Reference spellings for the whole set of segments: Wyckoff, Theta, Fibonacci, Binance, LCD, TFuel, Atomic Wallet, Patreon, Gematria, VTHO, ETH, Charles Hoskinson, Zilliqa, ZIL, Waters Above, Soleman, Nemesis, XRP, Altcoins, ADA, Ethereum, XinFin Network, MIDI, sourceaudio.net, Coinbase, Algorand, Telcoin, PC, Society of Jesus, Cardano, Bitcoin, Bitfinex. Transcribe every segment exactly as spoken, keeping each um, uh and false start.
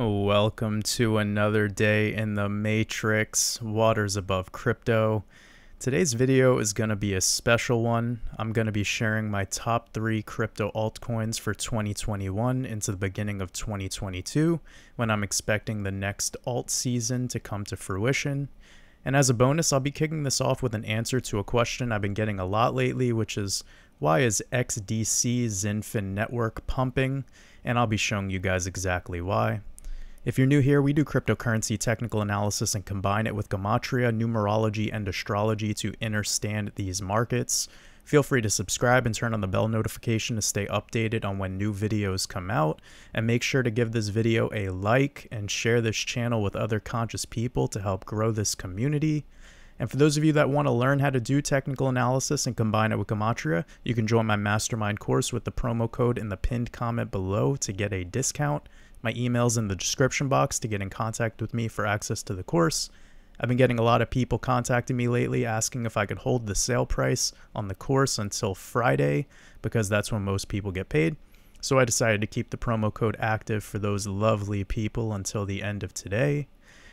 Welcome to another day in the Matrix, waters above crypto. Today's video is going to be a special one. I'm going to be sharing my top three crypto altcoins for twenty twenty-one into the beginning of twenty twenty-two, when I'm expecting the next alt season to come to fruition. And as a bonus, I'll be kicking this off with an answer to a question I've been getting a lot lately, which is, why is X D C XinFin Network pumping? And I'll be showing you guys exactly why. If you're new here, we do cryptocurrency technical analysis and combine it with Gematria, numerology, and astrology to understand these markets. Feel free to subscribe and turn on the bell notification to stay updated on when new videos come out. And make sure to give this video a like and share this channel with other conscious people to help grow this community. And for those of you that want to learn how to do technical analysis and combine it with Gematria, you can join my mastermind course with the promo code in the pinned comment below to get a discount. My email's in the description box to get in contact with me for access to the course. I've been getting a lot of people contacting me lately asking if I could hold the sale price on the course until Friday, because that's when most people get paid. So I decided to keep the promo code active for those lovely people until the end of today.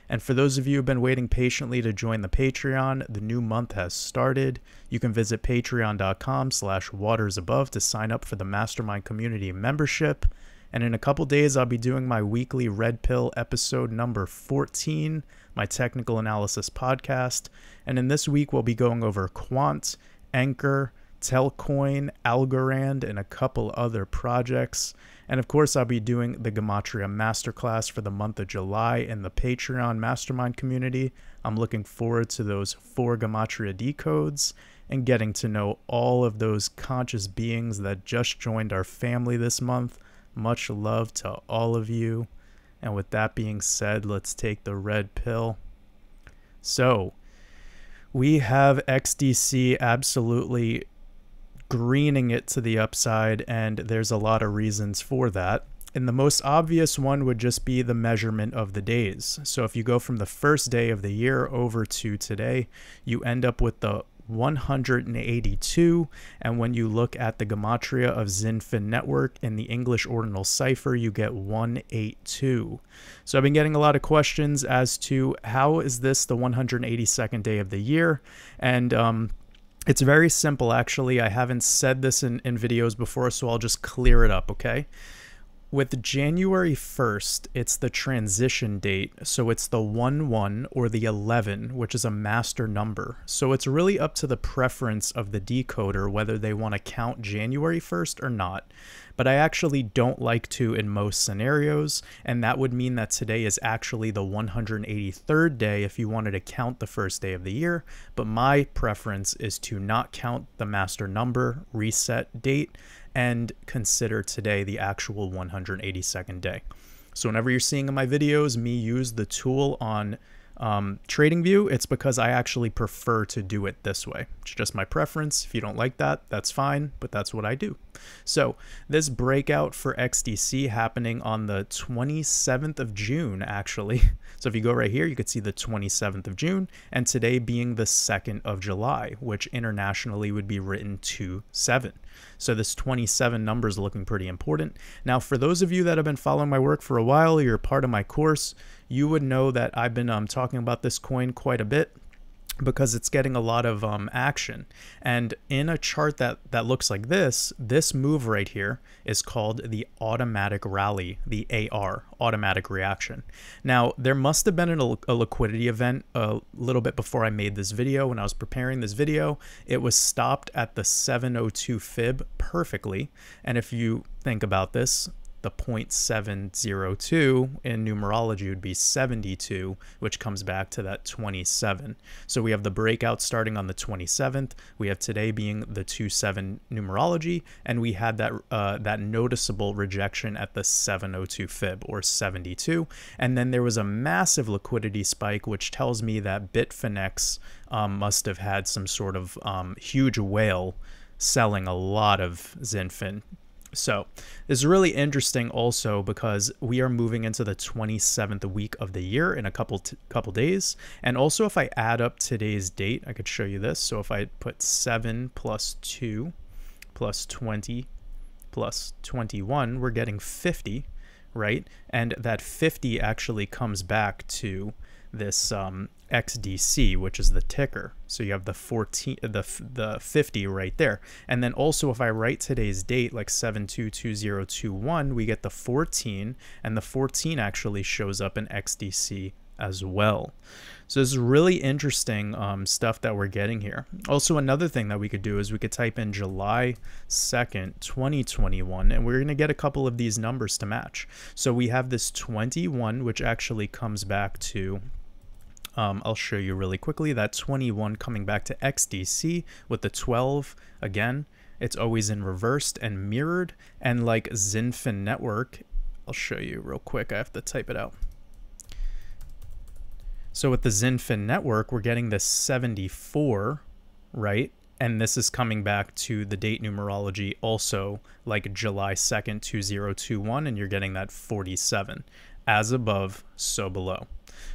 And for those of you who've been waiting patiently to join the Patreon, the new month has started. You can visit patreon.com slash watersabove to sign up for the Mastermind Community membership. And in a couple days, I'll be doing my weekly Red Pill episode number fourteen, my technical analysis podcast. And in this week, we'll be going over Quant, Anchor, Telcoin, Algorand, and a couple other projects. And of course, I'll be doing the Gematria Masterclass for the month of July in the Patreon Mastermind community. I'm looking forward to those four Gematria decodes and getting to know all of those conscious beings that just joined our family this month. Much love to all of you. And with that being said, let's take the red pill. So we have X D C absolutely greening it to the upside, and there's a lot of reasons for that. And the most obvious one would just be the measurement of the days. So if you go from the first day of the year over to today, you end up with the one hundred eighty-two. And when you look at the Gematria of XinFin Network in the English ordinal cipher, you get one eighty-two. So I've been getting a lot of questions as to how is this the one hundred eighty-second day of the year? And um, it's very simple, actually. I haven't said this in, in videos before, so I'll just clear it up, okay? With January first, it's the transition date, so it's the one one or the eleven, which is a master number. So it's really up to the preference of the decoder whether they want to count January first or not. But I actually don't like to in most scenarios, and that would mean that today is actually the one hundred eighty-third day if you wanted to count the first day of the year. But my preference is to not count the master number reset date and consider today the actual one hundred eighty-second day. So whenever you're seeing in my videos me use the tool on um, TradingView, it's because I actually prefer to do it this way. It's just my preference. If you don't like that, that's fine, but that's what I do. So this breakout for X D C happening on the twenty-seventh of June, actually. So if you go right here, you could see the twenty-seventh of June, and today being the second of July, which internationally would be written two seven. So this twenty-seven number is looking pretty important. Now, for those of you that have been following my work for a while, you're part of my course, you would know that I've been um, talking about this coin quite a bit, because it's getting a lot of um, action. And in a chart that, that looks like this, this move right here is called the automatic rally, the A R, automatic reaction. Now, there must have been an, a liquidity event a little bit before I made this video. When I was preparing this video, it was stopped at the seven oh two fib perfectly. And if you think about this, the zero point seven zero two in numerology would be seventy-two, which comes back to that twenty-seven. So we have the breakout starting on the twenty-seventh. We have today being the two seven numerology, and we had that uh, that noticeable rejection at the seven oh two fib or seventy-two. And then there was a massive liquidity spike, which tells me that Bitfinex um, must have had some sort of um, huge whale selling a lot of XinFin. So this is really interesting also because we are moving into the twenty-seventh week of the year in a couple couple days. And also, if I add up today's date, I could show you this. So if I put seven plus two plus twenty plus twenty-one, we're getting fifty, right? And that fifty actually comes back to this um, X D C, which is the ticker. So you have the fourteen, the the fifty right there. And then also, if I write today's date, like seven two two zero two one, we get the fourteen, and the fourteen actually shows up in X D C as well. So this is really interesting um, stuff that we're getting here. Also, another thing that we could do is we could type in July second, twenty twenty-one, and we're going to get a couple of these numbers to match. So we have this twenty-one, which actually comes back to, um, I'll show you really quickly, that twenty-one coming back to X D C with the twelve again. It's always in reversed and mirrored. And like XinFin Network, I'll show you real quick. I have to type it out. So with the XinFin Network, we're getting this seventy-four, right? And this is coming back to the date numerology also, like July second, two thousand twenty-one, and you're getting that forty-seven. As above, so below.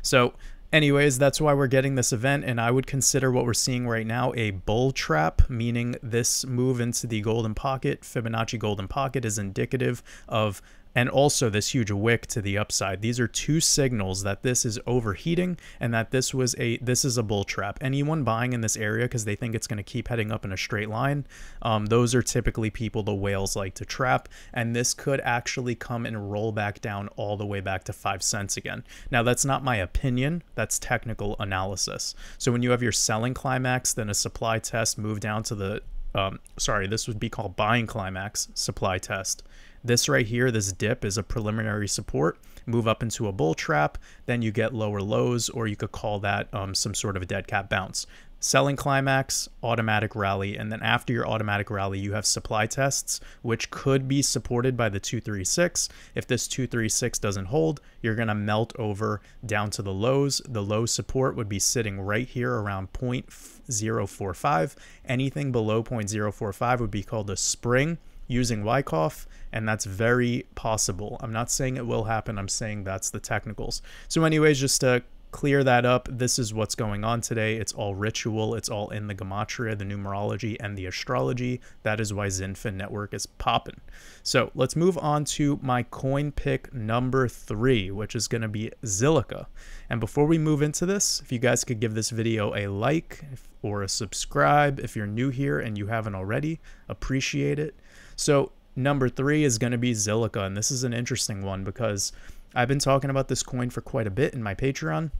So anyways, that's why we're getting this event, and I would consider what we're seeing right now a bull trap, meaning this move into the golden pocket, Fibonacci golden pocket, is indicative of, and also this huge wick to the upside. These are two signals that this is overheating and that this was a this is a bull trap. Anyone buying in this area because they think it's going to keep heading up in a straight line, um, those are typically people the whales like to trap, and this could actually come and roll back down all the way back to five cents again. Now, that's not my opinion. That's technical analysis. So when you have your selling climax, then a supply test, move down to the, um, sorry, this would be called buying climax, supply test. This right here, this dip, is a preliminary support, move up into a bull trap, then you get lower lows, or you could call that um, some sort of a dead cat bounce. Selling climax, automatic rally, and then after your automatic rally, you have supply tests, which could be supported by the two thirty-six. If this two thirty-six doesn't hold, you're gonna melt over down to the lows. The low support would be sitting right here around zero point zero four five. Anything below zero point zero four five would be called a spring, using Wyckoff, and that's very possible. I'm not saying it will happen, I'm saying that's the technicals. So anyways, just to clear that up, this is what's going on today. It's all ritual, it's all in the Gematria, the numerology, and the astrology. That is why XinFin Network is popping. So let's move on to my coin pick number three, which is gonna be Zilliqa. And before we move into this, if you guys could give this video a like or a subscribe if you're new here and you haven't already, appreciate it. So number three is gonna be Zilliqa, and this is an interesting one because I've been talking about this coin for quite a bit in my Patreon,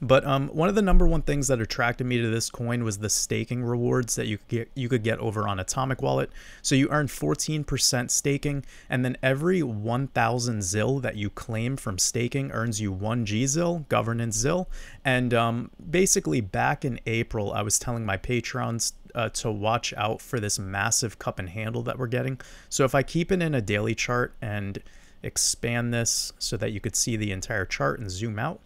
but um, one of the number one things that attracted me to this coin was the staking rewards that you could get, you could get over on Atomic Wallet. So you earn fourteen percent staking, and then every one thousand Z I L that you claim from staking earns you one G Z I L, governance Z I L. And um, basically back in April, I was telling my Patrons Uh, to watch out for this massive cup and handle that we're getting. So if I keep it in a daily chart and expand this so that you could see the entire chart and zoom out,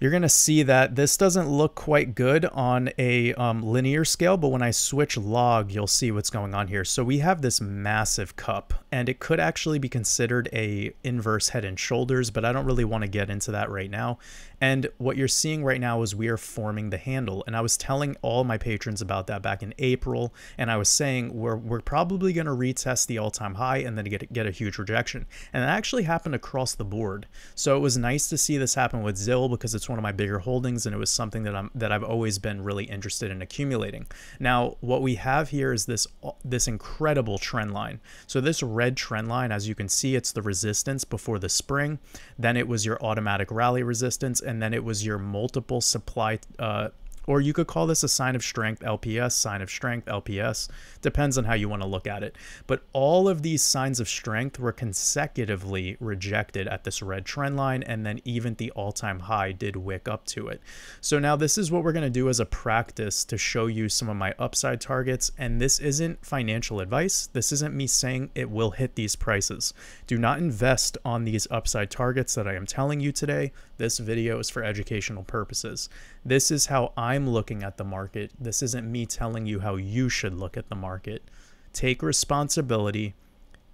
you're gonna see that this doesn't look quite good on a um, linear scale, but when I switch log, you'll see what's going on here. So we have this massive cup, and it could actually be considered a inverse head and shoulders, but I don't really wanna get into that right now. And what you're seeing right now is we are forming the handle. And I was telling all my patrons about that back in April, and I was saying we're, we're probably gonna retest the all-time high and then get, get a huge rejection. And that actually happened across the board. So it was nice to see this happen with Z I L because it's one of my bigger holdings, and it was something that I'm that I've always been really interested in accumulating. Now, what we have here is this this incredible trend line. So this red trend line, as you can see, it's the resistance before the spring, then it was your automatic rally resistance, and then it was your multiple supply, uh, or you could call this a sign of strength L P S, sign of strength L P S, depends on how you want to look at it. But all of these signs of strength were consecutively rejected at this red trend line, and then even the all-time high did wick up to it. So now this is what we're going to do as a practice to show you some of my upside targets, and this isn't financial advice. This isn't me saying it will hit these prices. Do not invest on these upside targets that I am telling you today. This video is for educational purposes. This is how I'm looking at the market. This isn't me telling you how you should look at the market. Take responsibility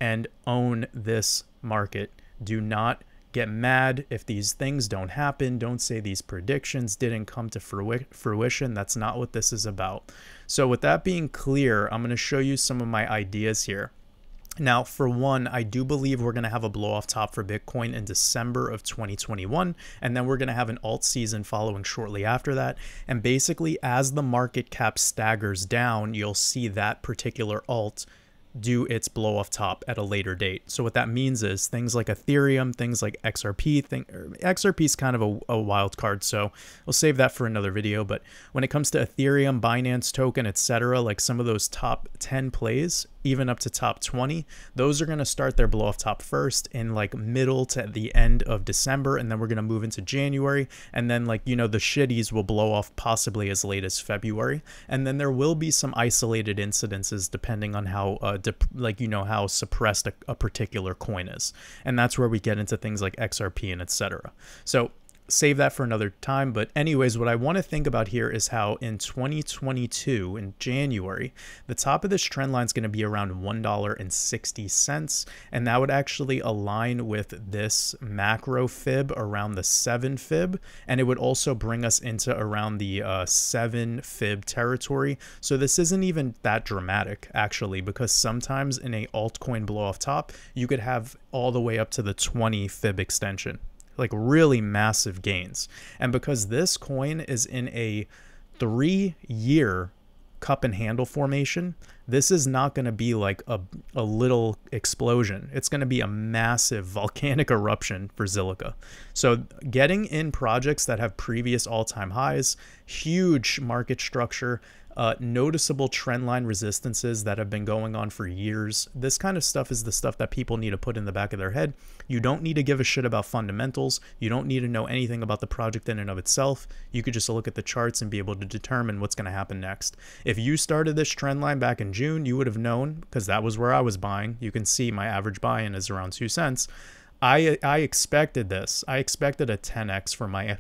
and own this market. Do not get mad if these things don't happen. Don't say these predictions didn't come to fruition. That's not what this is about. So with that being clear, I'm going to show you some of my ideas here. Now, for one, I do believe we're going to have a blow off top for Bitcoin in December of twenty twenty-one, and then we're going to have an alt season following shortly after that. And basically, as the market cap staggers down, you'll see that particular alt do its blow off top at a later date. So what that means is things like Ethereum, things like X R P, thing, X R P is kind of a, a wild card, so we'll save that for another video. But when it comes to Ethereum, Binance token, et cetera, like some of those top ten plays, even up to top twenty, those are going to start their blow off top first in like middle to the end of December, and then we're going to move into January, and then like, you know, the shitties will blow off possibly as late as February, and then there will be some isolated incidences depending on how uh, like, you know, how suppressed a, a particular coin is, and that's where we get into things like X R P and et cetera. So save that for another time. But anyways, what I want to think about here is how in twenty twenty-two, in January, the top of this trend line is going to be around one dollar and sixty cents. And that would actually align with this macro fib around the seven fib. And it would also bring us into around the uh, seven fib territory. So this isn't even that dramatic, actually, because sometimes in a altcoin blow off top, you could have all the way up to the twenty fib extension, like really massive gains. And because this coin is in a three-year cup and handle formation, this is not going to be like a, a little explosion. It's going to be a massive volcanic eruption for Zilliqa. So getting in projects that have previous all-time highs, huge market structure, Uh, noticeable trend line resistances that have been going on for years. This kind of stuff is the stuff that people need to put in the back of their head. You don't need to give a shit about fundamentals. You don't need to know anything about the project in and of itself. You could just look at the charts and be able to determine what's going to happen next. If you started this trend line back in June, you would have known, because that was where I was buying. You can see my average buy-in is around two cents. I I expected this. I expected a ten X for my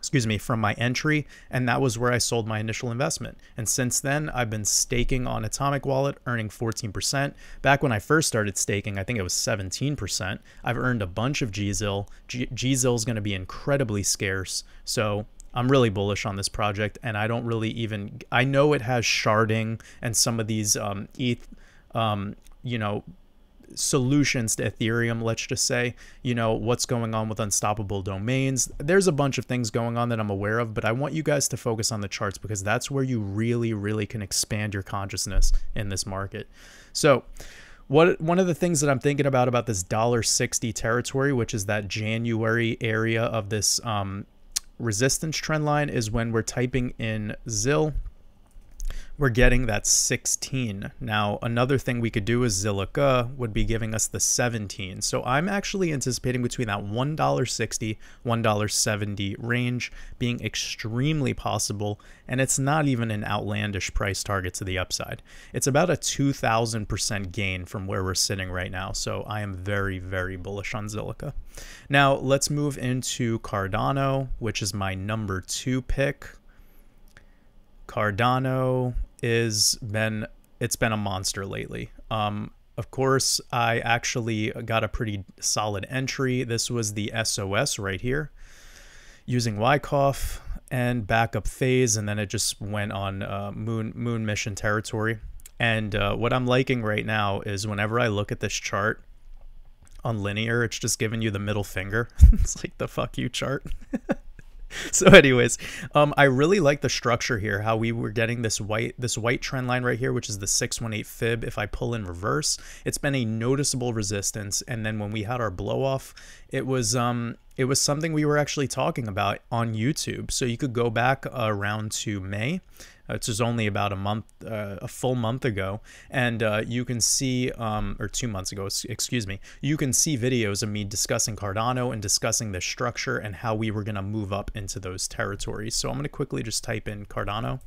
excuse me, from my entry, and that was where I sold my initial investment. And since then, I've been staking on Atomic Wallet, earning fourteen percent. Back when I first started staking, I think it was seventeen percent. I've earned a bunch of G Z I L. G Z I L is going to be incredibly scarce, so I'm really bullish on this project, and I don't really even... I know it has sharding and some of these um, E T H, um, you know, solutions to Ethereum, let's just say, you know, what's going on with unstoppable domains. There's a bunch of things going on that I'm aware of, but I want you guys to focus on the charts, because that's where you really, really can expand your consciousness in this market. So what one of the things that I'm thinking about about this one dollar sixty territory, which is that January area of this um, resistance trend line, is when we're typing in Z I L, we're getting that sixteen. Now, another thing we could do is Zilliqa would be giving us the seventeen. So I'm actually anticipating between that one dollar sixty, one dollar seventy range being extremely possible, and it's not even an outlandish price target to the upside. It's about a two thousand percent gain from where we're sitting right now, so I am very, very bullish on Zilliqa. Now, let's move into Cardano, which is my number two pick. Cardano is been it's been a monster lately. Um of course, I actually got a pretty solid entry. This was the S O S right here using Wyckoff and backup phase, and then it just went on uh, moon moon mission territory. And uh, what I'm liking right now is whenever I look at this chart on linear, it's just giving you the middle finger. It's like the fuck you chart. So anyways, um, I really like the structure here, how we were getting this white this white trend line right here, which is the six one eight fib. If I pull in reverse, it's been a noticeable resistance. And then when we had our blow off, it was um it was something we were actually talking about on YouTube. So you could go back uh, around to May. It's just only about a month, uh, a full month ago, and uh, you can see, um, or two months ago, excuse me, you can see videos of me discussing Cardano and discussing the structure and how we were going to move up into those territories. So I'm going to quickly just type in Cardano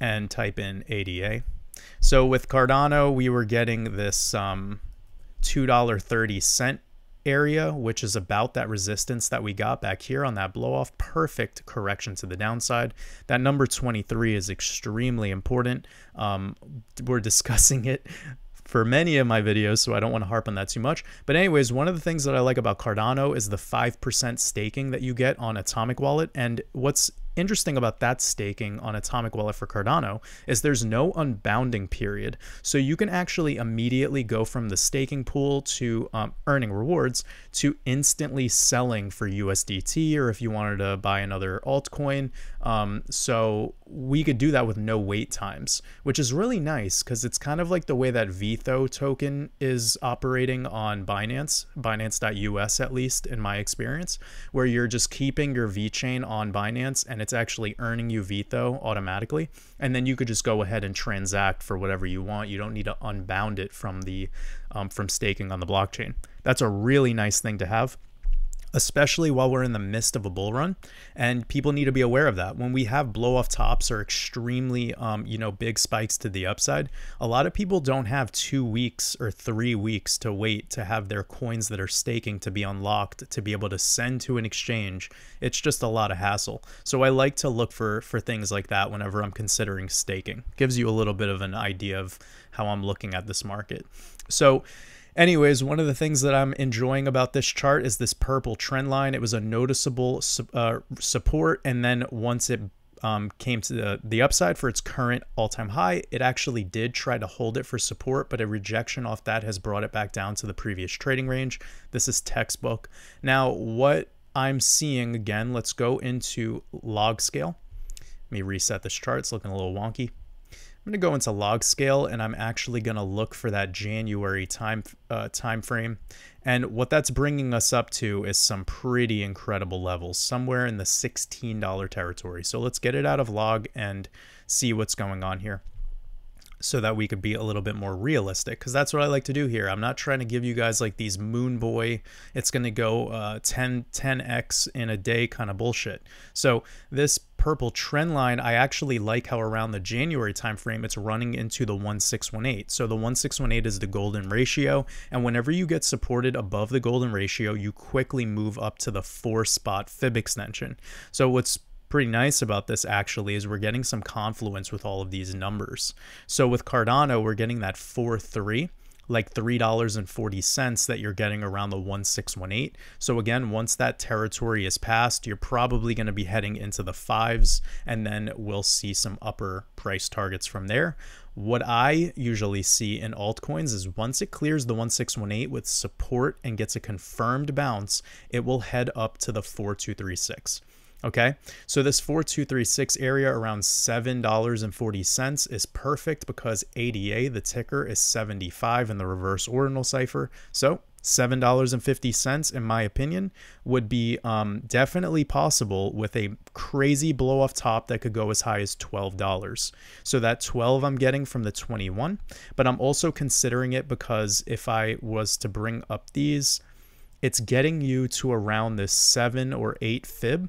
and type in A D A. So with Cardano, we were getting this um, two dollar thirty cent area, which is about that resistance that we got back here on that blow off. Perfect correction to the downside. That number twenty-three is extremely important. Um, we're discussing it for many of my videos, so I don't want to harp on that too much. But anyways, one of the things that I like about Cardano is the five percent staking that you get on Atomic Wallet. And what's interesting about that staking on Atomic Wallet for Cardano is there's no unbounding period. So you can actually immediately go from the staking pool to um, earning rewards to instantly selling for U S D T, or if you wanted to buy another altcoin. Um, so we could do that with no wait times, which is really nice because it's kind of like the way that V T H O token is operating on Binance, Binance dot U S at least in my experience, where you're just keeping your VeChain on Binance and it's actually earning you V T H O automatically. And then you could just go ahead and transact for whatever you want. You don't need to unbound it from the um, from staking on the blockchain. That's a really nice thing to have, especially while we're in the midst of a bull run, and people need to be aware of that. When we have blow off tops or extremely, um, you know, big spikes to the upside, a lot of people don't have two weeks or three weeks to wait to have their coins that are staking to be unlocked, to be able to send to an exchange. It's just a lot of hassle. So I like to look for, for things like that whenever I'm considering staking. Gives you a little bit of an idea of how I'm looking at this market. So anyways, one of the things that I'm enjoying about this chart is this purple trend line. It was a noticeable uh, support, and then once it um, came to the, the upside for its current all-time high, it actually did try to hold it for support, but a rejection off that has brought it back down to the previous trading range. This is textbook. Now, what I'm seeing again, let's go into log scale. Let me reset this chart. It's looking a little wonky. I'm gonna go into log scale, and I'm actually gonna look for that January time uh, time frame, and what that's bringing us up to is some pretty incredible levels, somewhere in the sixteen dollar territory. So let's get it out of log and see what's going on here, so that we could be a little bit more realistic, because that's what I like to do here. I'm not trying to give you guys like these moon boy, it's going to go uh, ten, ten X in a day kind of bullshit. So this purple trend line, I actually like how around the January time frame, it's running into the one six one eight. So the one six one eight is the golden ratio. And whenever you get supported above the golden ratio, you quickly move up to the four spot Fib extension. So what's pretty nice about this actually is we're getting some confluence with all of these numbers. So with Cardano, we're getting that four three, like three dollars and forty cents that you're getting around the one six one eight. So again, once that territory is passed, you're probably going to be heading into the fives, and then we'll see some upper price targets from there. What I usually see in altcoins is once it clears the one six one eight with support and gets a confirmed bounce, it will head up to the four two three six. Okay, so this four two three six area around seven dollars and forty cents is perfect because A D A, the ticker, is seventy-five in the reverse ordinal cipher. So seven dollars and fifty cents, in my opinion, would be um, definitely possible with a crazy blow off top that could go as high as twelve dollars. So that twelve I'm getting from the twenty-one, but I'm also considering it because if I was to bring up these, it's getting you to around this seven or eight Fib.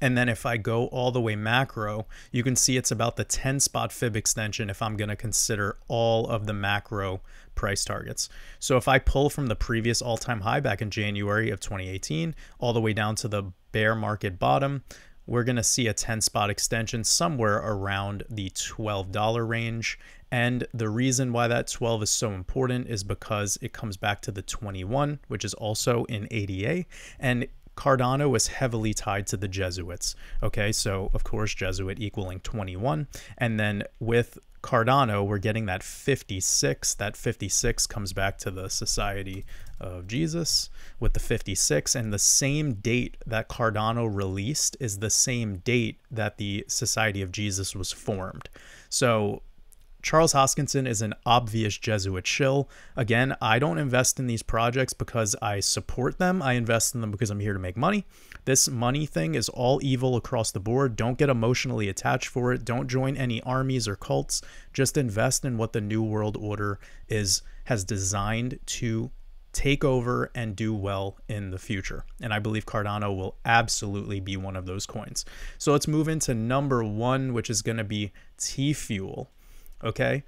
And then if I go all the way macro, you can see it's about the ten spot Fib extension if I'm going to consider all of the macro price targets. So if I pull from the previous all-time high back in January of twenty eighteen, all the way down to the bear market bottom, we're going to see a ten spot extension somewhere around the twelve dollar range. And the reason why that twelve is so important is because it comes back to the twenty-one, which is also in A D A. And Cardano is heavily tied to the Jesuits. Okay, so of course Jesuit equaling twenty-one, and then with Cardano we're getting that fifty-six. That fifty-six comes back to the Society of Jesus with the fifty-six, and the same date that Cardano released is the same date that the Society of Jesus was formed. So Charles Hoskinson is an obvious Jesuit shill. Again, I don't invest in these projects because I support them. I invest in them because I'm here to make money. This money thing is all evil across the board. Don't get emotionally attached for it. Don't join any armies or cults. Just invest in what the New World Order is has designed to take over and do well in the future. And I believe Cardano will absolutely be one of those coins. So let's move into number one, which is going to be TFuel. Okay,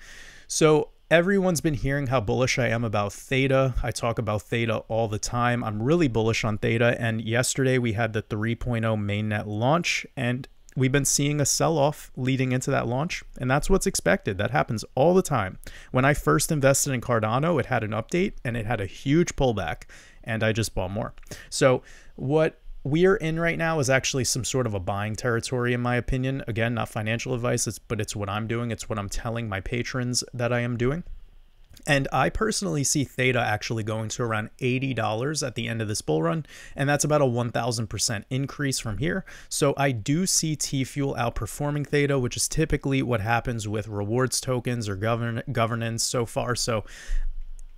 so everyone's been hearing how bullish I am about Theta. I talk about Theta all the time. I'm really bullish on Theta. And yesterday we had the three point oh mainnet launch, and we've been seeing a sell-off leading into that launch. And that's what's expected. That happens all the time. When I first invested in Cardano, it had an update and it had a huge pullback, and I just bought more. So what we're in right now is actually some sort of a buying territory, in my opinion. Again, not financial advice, it's, but it's what I'm doing. It's what I'm telling my patrons that I am doing. And I personally see Theta actually going to around eighty dollars at the end of this bull run, and that's about a one thousand percent increase from here. So I do see TFuel outperforming Theta, which is typically what happens with rewards tokens or govern governance so far. So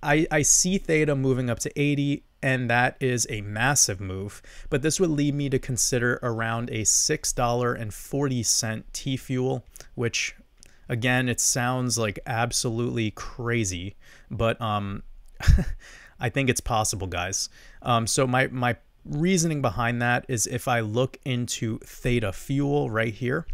I, I see Theta moving up to eighty, and that is a massive move. But this would lead me to consider around a six dollars and forty cents TFuel, which... Again, it sounds like absolutely crazy, but um, I think it's possible, guys. Um, so my, my reasoning behind that is if I look into Theta Fuel right here,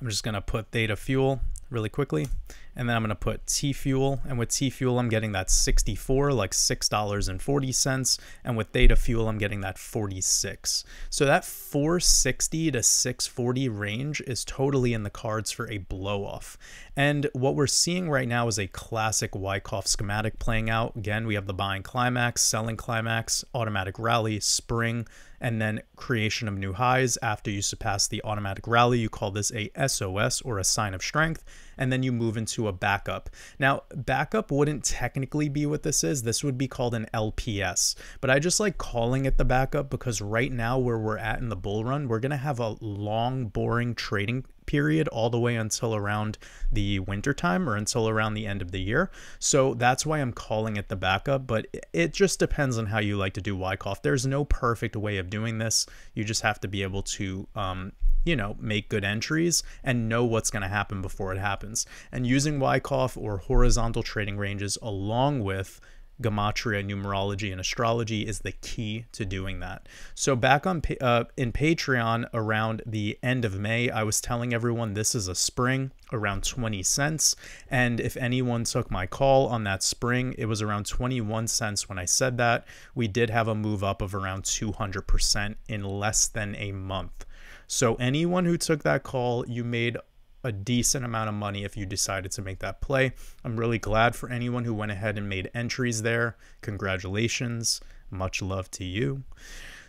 I'm just going to put Theta Fuel really quickly, and then I'm going to put TFuel, and with TFuel, I'm getting that sixty-four, like six dollars and forty cents, and with Theta Fuel, I'm getting that forty-six. So that four sixty to six forty range is totally in the cards for a blow-off. And what we're seeing right now is a classic Wyckoff schematic playing out. Again, we have the buying climax, selling climax, automatic rally, spring, and then creation of new highs. After you surpass the automatic rally, you call this a S O S or a sign of strength, and then you move into a backup. Now, backup wouldn't technically be what this is. This would be called an L P S, but I just like calling it the backup because right now where we're at in the bull run, we're gonna have a long, boring trading period all the way until around the winter time or until around the end of the year. So that's why I'm calling it the backup, but it just depends on how you like to do Wyckoff. There's no perfect way of doing this. You just have to be able to, um, you know, make good entries and know what's going to happen before it happens. And using Wyckoff or horizontal trading ranges along with Gematria, numerology, and astrology is the key to doing that. So back on uh, in Patreon around the end of May, I was telling everyone this is a spring around twenty cents. And if anyone took my call on that spring, it was around twenty-one cents when I said that. We did have a move up of around two hundred percent in less than a month. So anyone who took that call, you made a decent amount of money if you decided to make that play. I'm really glad for anyone who went ahead and made entries there. Congratulations. Much love to you.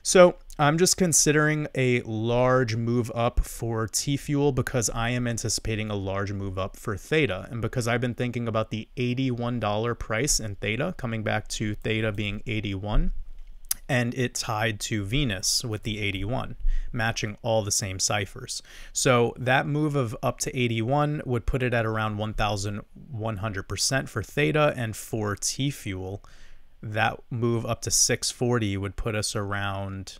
So I'm just considering a large move up for TFuel because I am anticipating a large move up for Theta. And because I've been thinking about the eighty-one dollar price in Theta, coming back to Theta being eighty-one, and it tied to Venus with the eighty-one, matching all the same ciphers. So that move of up to eighty-one would put it at around eleven hundred percent for Theta, and for TFuel, that move up to six forty would put us around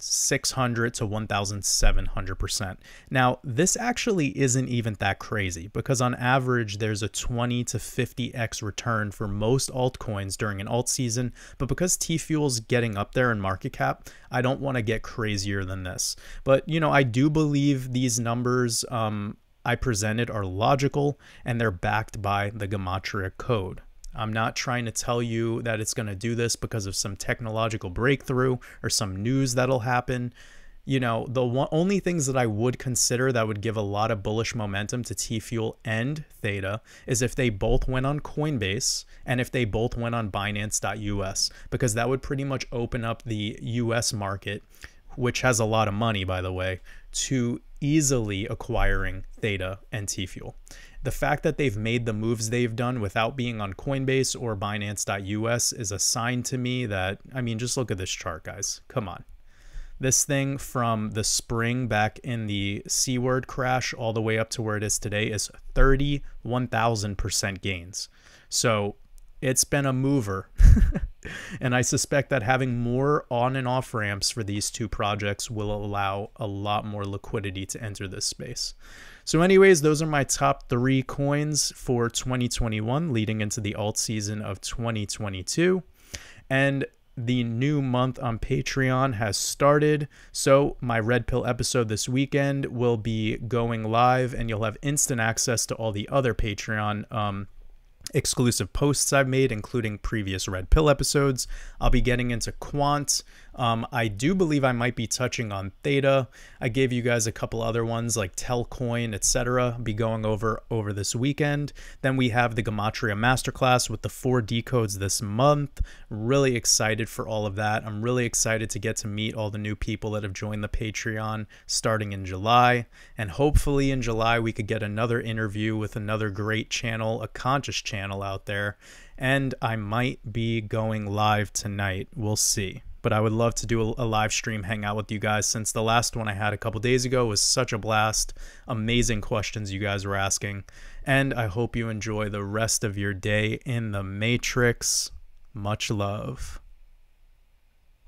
sixteen hundred to seventeen hundred percent. Now, this actually isn't even that crazy because on average, there's a twenty to fifty X return for most altcoins during an alt season. But because TFuel's getting up there in market cap, I don't want to get crazier than this. But, you know, I do believe these numbers um, I presented are logical and they're backed by the Gematria code. I'm not trying to tell you that it's going to do this because of some technological breakthrough or some news that'll happen. You know, the one, only things that I would consider that would give a lot of bullish momentum to TFuel and Theta is if they both went on Coinbase and if they both went on Binance dot U S, because that would pretty much open up the U S market, which has a lot of money, by the way, to easily acquiring Theta and TFuel. The fact that they've made the moves they've done without being on Coinbase or Binance dot U S is a sign to me that, I mean, just look at this chart, guys. Come on. This thing from the spring back in the C word crash all the way up to where it is today is thirty-one thousand percent gains. So it's been a mover. And I suspect that having more on and off ramps for these two projects will allow a lot more liquidity to enter this space. So anyways, those are my top three coins for twenty twenty-one leading into the alt season of twenty twenty-two. And the new month on Patreon has started. So my Red Pill episode this weekend will be going live and you'll have instant access to all the other Patreon um exclusive posts I've made, including previous Red Pill episodes. I'll be getting into quant. Um, I do believe I might be touching on Theta. I gave you guys a couple other ones like Telcoin, et cetera. Be going over over this weekend. Then we have the Gematria Masterclass with the four decodes this month. Really excited for all of that. I'm really excited to get to meet all the new people that have joined the Patreon starting in July. And hopefully in July we could get another interview with another great channel, a conscious channel out there. And I might be going live tonight. We'll see. But I would love to do a live stream, hang out with you guys, since the last one I had a couple days ago was such a blast. Amazing questions you guys were asking. And I hope you enjoy the rest of your day in the Matrix. Much love.